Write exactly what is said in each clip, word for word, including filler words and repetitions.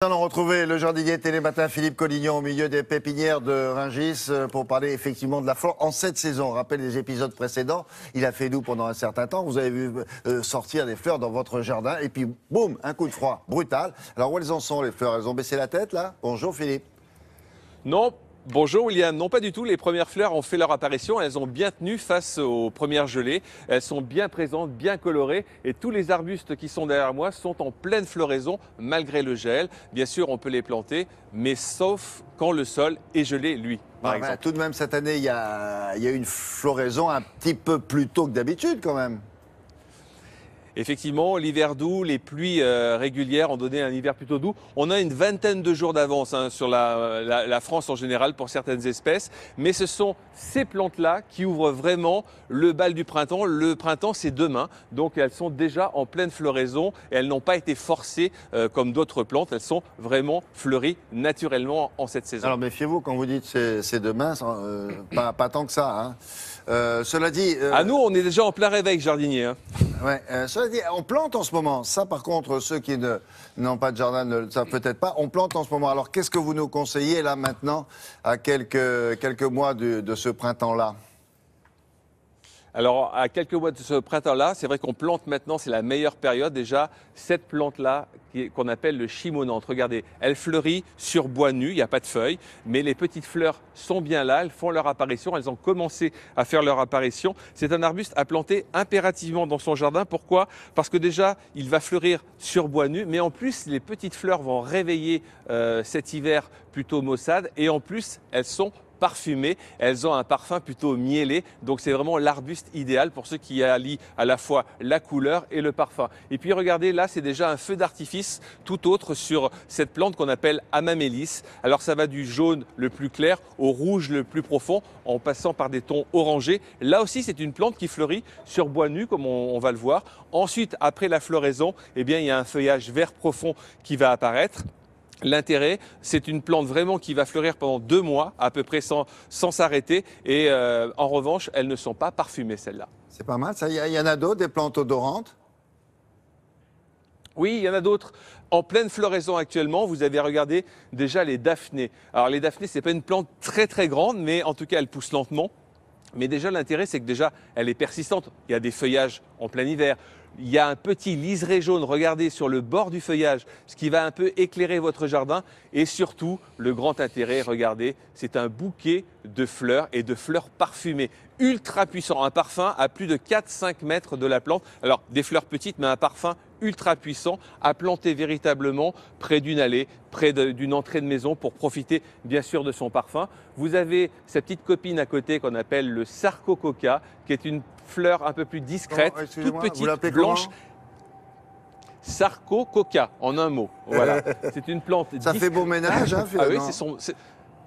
Nous allons retrouver le jardinier Télématin Philippe Collignon au milieu des pépinières de Rungis pour parler effectivement de la flore en cette saison. On rappelle les épisodes précédents, il a fait doux pendant un certain temps, vous avez vu sortir des fleurs dans votre jardin et puis boum, un coup de froid brutal. Alors où elles en sont les fleurs? Elles ont baissé la tête là? Bonjour Philippe. Non. Bonjour William, non pas du tout, les premières fleurs ont fait leur apparition, elles ont bien tenu face aux premières gelées, elles sont bien présentes, bien colorées et tous les arbustes qui sont derrière moi sont en pleine floraison malgré le gel. Bien sûr on peut les planter, mais sauf quand le sol est gelé lui. Par ah, ben, tout de même cette année il y a, il y a une floraison un petit peu plus tôt que d'habitude quand même. Effectivement, l'hiver doux, les pluies euh, régulières ont donné un hiver plutôt doux. On a une vingtaine de jours d'avance hein, sur la, la, la France en général pour certaines espèces. Mais ce sont ces plantes-là qui ouvrent vraiment le bal du printemps. Le printemps, c'est demain. Donc, elles sont déjà en pleine floraison et elles n'ont pas été forcées euh, comme d'autres plantes. Elles sont vraiment fleuries naturellement en cette saison. Alors, méfiez-vous quand vous dites c'est demain, euh, pas, pas tant que ça. Hein. Euh, cela dit... Euh... À nous, on est déjà en plein réveil jardinier. Hein. Ouais, euh, cela dit, on plante en ce moment. Ça, par contre, ceux qui n'ont pas de jardin ne le savent peut-être pas. On plante en ce moment. Alors, qu'est-ce que vous nous conseillez, là, maintenant, à quelques, quelques mois de, de ce printemps-là ? Alors, à quelques mois de ce printemps-là, c'est vrai qu'on plante maintenant, c'est la meilleure période. Déjà, cette plante-là, qu'on appelle le chimonante, regardez, elle fleurit sur bois nu, il n'y a pas de feuilles, mais les petites fleurs sont bien là, elles font leur apparition, elles ont commencé à faire leur apparition. C'est un arbuste à planter impérativement dans son jardin. Pourquoi? Parce que déjà, il va fleurir sur bois nu, mais en plus, les petites fleurs vont réveiller euh, cet hiver plutôt maussade, et en plus, elles sont parfumées, elles ont un parfum plutôt miellé, donc c'est vraiment l'arbuste idéal pour ceux qui allient à la fois la couleur et le parfum. Et puis regardez, là c'est déjà un feu d'artifice tout autre sur cette plante qu'on appelle amamélis. Alors ça va du jaune le plus clair au rouge le plus profond en passant par des tons orangés. Là aussi c'est une plante qui fleurit sur bois nu comme on, on va le voir. Ensuite après la floraison, eh bien, il y a un feuillage vert profond qui va apparaître. L'intérêt, c'est une plante vraiment qui va fleurir pendant deux mois, à peu près sans s'arrêter. Et euh, en revanche, elles ne sont pas parfumées, celles-là. C'est pas mal, ça. Il y en a d'autres, des plantes odorantes? Oui, il y en a d'autres. En pleine floraison actuellement, vous avez regardé déjà les Daphnées. Alors les Daphnées, ce n'est pas une plante très très grande, mais en tout cas, elle pousse lentement. Mais déjà, l'intérêt, c'est que déjà, elle est persistante. Il y a des feuillages en plein hiver. Il y a un petit liseré jaune, regardez, sur le bord du feuillage, ce qui va un peu éclairer votre jardin. Et surtout, le grand intérêt, regardez, c'est un bouquet de fleurs et de fleurs parfumées. Ultra puissant, un parfum à plus de quatre à cinq mètres de la plante. Alors, des fleurs petites, mais un parfum ultra puissant à planter véritablement près d'une allée, près d'une entrée de maison pour profiter bien sûr de son parfum. Vous avez cette petite copine à côté qu'on appelle le sarcococa, qui est une fleur un peu plus discrète, oh, toute petite, blanche. Sarcococa, en un mot. Voilà, c'est une plante discrète. Ça fait beau ménage, hein, finalement. Ah oui, c'est son...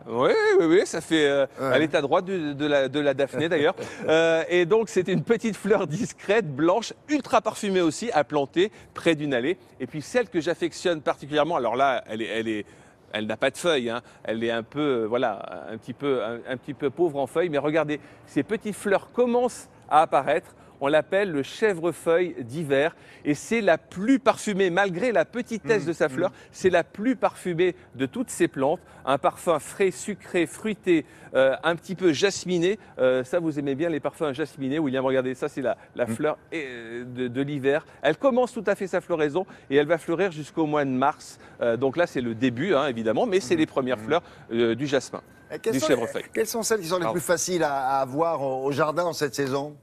Oui, oui, oui, ça fait euh, ouais. à l'état droit de, de, la, de la Daphné d'ailleurs. Euh, et donc, c'est une petite fleur discrète, blanche, ultra parfumée aussi, à planter près d'une allée. Et puis, celle que j'affectionne particulièrement, alors là, elle est... Elle est Elle n'a pas de feuilles, hein. Elle est un peu, voilà, un petit peu, un, un petit peu pauvre en feuilles. Mais regardez, ces petites fleurs commencent à apparaître. On l'appelle le chèvrefeuille d'hiver et c'est la plus parfumée, malgré la petitesse mmh, de sa fleur, mmh. c'est la plus parfumée de toutes ces plantes. Un parfum frais, sucré, fruité, euh, un petit peu jasminé. Euh, ça, vous aimez bien les parfums jasminés. William, regardez, ça c'est la, la mmh. fleur de, de l'hiver. Elle commence tout à fait sa floraison et elle va fleurir jusqu'au mois de mars. Euh, donc là, c'est le début, hein, évidemment, mais c'est mmh, les premières mmh. fleurs euh, du jasmin, du chèvrefeuille. Quelles sont celles qui sont les Pardon. plus faciles à, à avoir au, au jardin en cette saison ?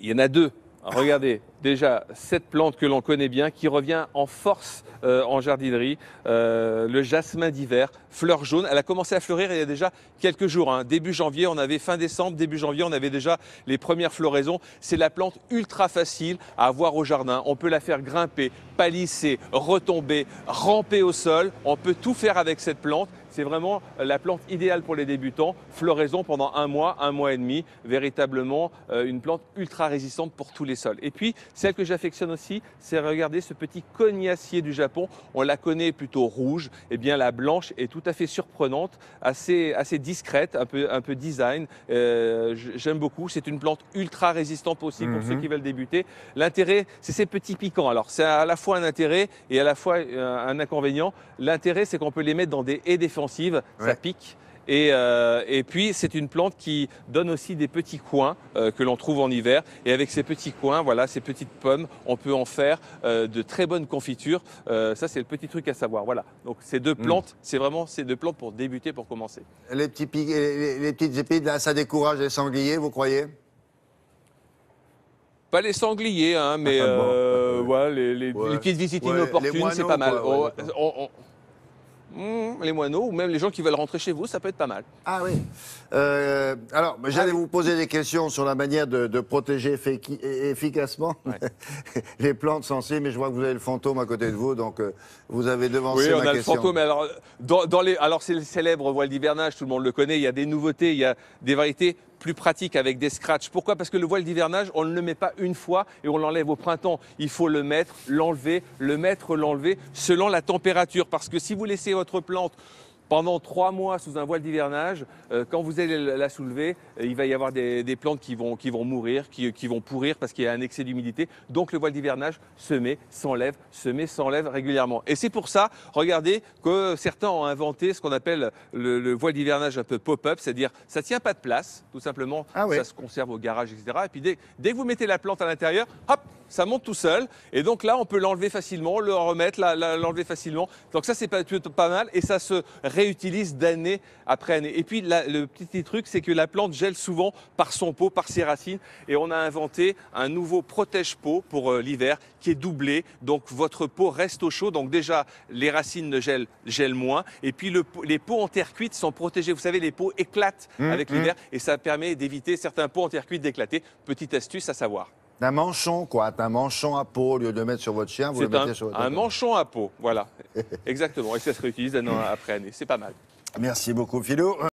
Il y en a deux. Regardez, déjà, cette plante que l'on connaît bien, qui revient en force euh, en jardinerie, euh, le jasmin d'hiver, fleur jaune. Elle a commencé à fleurir il y a déjà quelques jours. Hein. Début janvier, on avait fin décembre, début janvier, on avait déjà les premières floraisons. C'est la plante ultra facile à avoir au jardin. On peut la faire grimper, palisser, retomber, ramper au sol. On peut tout faire avec cette plante. C'est vraiment la plante idéale pour les débutants. Floraison pendant un mois, un mois et demi. Véritablement euh, une plante ultra résistante pour tous les sols. Et puis, celle que j'affectionne aussi, c'est regarder ce petit cognacier du Japon. On la connaît plutôt rouge. Eh bien, la blanche est tout à fait surprenante, assez, assez discrète, un peu, un peu design. Euh, J'aime beaucoup. C'est une plante ultra résistante aussi pour mm-hmm. ceux qui veulent débuter. L'intérêt, c'est ces petits piquants. Alors, c'est à la fois un intérêt et à la fois un inconvénient. L'intérêt, c'est qu'on peut les mettre dans des haies défensives. Ouais. Ça pique. Et, euh, et puis, c'est une plante qui donne aussi des petits coins euh, que l'on trouve en hiver. Et avec ces petits coins, voilà, ces petites pommes, on peut en faire euh, de très bonnes confitures. Euh, ça, c'est le petit truc à savoir. Voilà. Donc, ces deux plantes, mmh. c'est vraiment ces deux plantes pour débuter, pour commencer. Les, petits piques, les, les petites épides, là, ça décourage les sangliers, vous croyez? Pas les sangliers, hein, mais ah, bon, euh, ouais. Ouais, les, les, ouais. les petites visites ouais. inopportunes, c'est pas mal. Quoi, ouais, oh, on, on, Mmh, les moineaux ou même les gens qui veulent rentrer chez vous, ça peut être pas mal. Ah oui. Euh, alors, j'allais ah, vous poser des questions sur la manière de, de protéger efficacement ouais. les plantes sensibles, mais je vois que vous avez le fantôme à côté de vous, donc euh, vous avez devancé ma question. Oui, on a question. Le fantôme. Alors, dans, dans les, alors c'est le célèbre voile d'hivernage, tout le monde le connaît. Il y a des nouveautés, il y a des variétés plus pratique avec des scratchs. Pourquoi? Parce que le voile d'hivernage, on ne le met pas une fois et on l'enlève au printemps. Il faut le mettre, l'enlever, le mettre, l'enlever selon la température. Parce que si vous laissez votre plante pendant trois mois sous un voile d'hivernage, euh, quand vous allez la soulever, euh, il va y avoir des, des plantes qui vont, qui vont mourir, qui, qui vont pourrir parce qu'il y a un excès d'humidité. Donc le voile d'hivernage se met, s'enlève, se met, s'enlève régulièrement. Et c'est pour ça, regardez, que certains ont inventé ce qu'on appelle le, le voile d'hivernage un peu pop-up, c'est-à-dire ça ne tient pas de place, tout simplement, ah oui. ça se conserve au garage, et cetera. Et puis dès, dès que vous mettez la plante à l'intérieur, hop, ça monte tout seul. Et donc là, on peut l'enlever facilement, le remettre, l'enlever facilement. Donc ça, c'est pas, pas mal et ça se réutilise d'année après année. Et puis la, le petit truc, c'est que la plante gèle souvent par son pot, par ses racines. Et on a inventé un nouveau protège-pot pour euh, l'hiver qui est doublé. Donc votre pot reste au chaud. Donc déjà, les racines ne gèlent, gèlent moins. Et puis le, les pots en terre cuite sont protégés. Vous savez, les pots éclatent mmh, avec mmh. l'hiver et ça permet d'éviter certains pots en terre cuite d'éclater. Petite astuce à savoir. Un manchon, quoi. Un manchon à peau, au lieu de le mettre sur votre chien, vous le mettez un, sur votre un manchon à peau, voilà. Exactement. Et ça se réutilise d'année après année. C'est pas mal. Merci beaucoup, Philo.